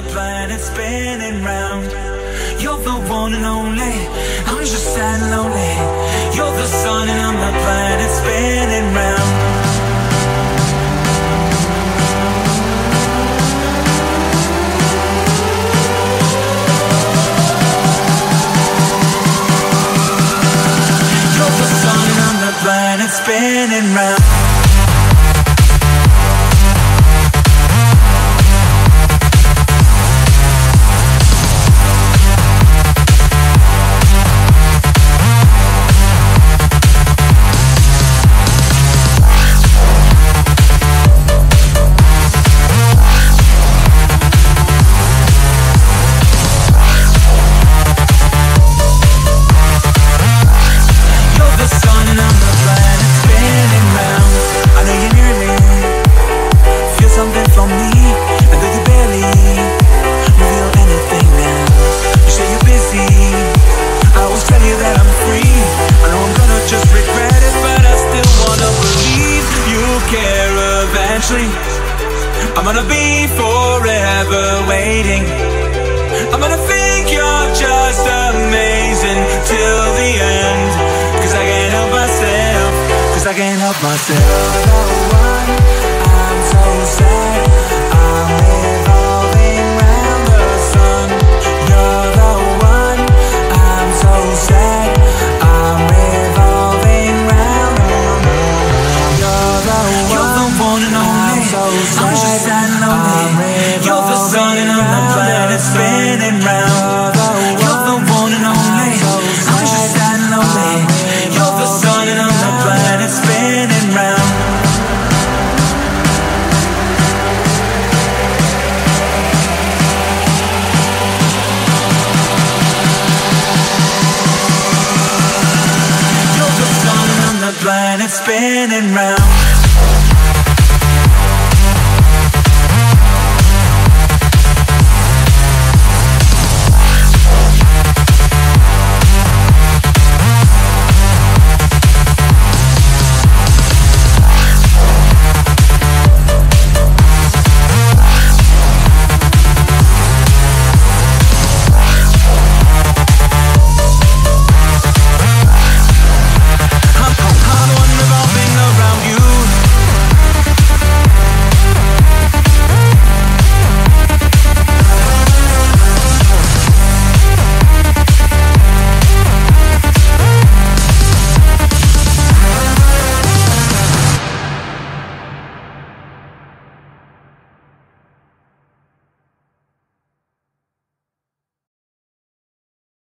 a planet spinning round. You're the one and only, I'm just sad and lonely. You're the sun and I'm the planet spinning round. And it's spinning round. I'm gonna be forever waiting. I'm gonna think you're just amazing till the end. Cause I can't help myself, cause I can't help myself. I'm so sad, I'm revolving round the sun. You're the one, I'm so sad, I'm revolving round the moon. You're the one and only. I'm just sad and lonely. You're the sun and I'm the planet spinning round. You're the one and only. I'm just sad and lonely. You're the sun and I'm the planet spinning round. You're the sun and I'm the planet spinning round.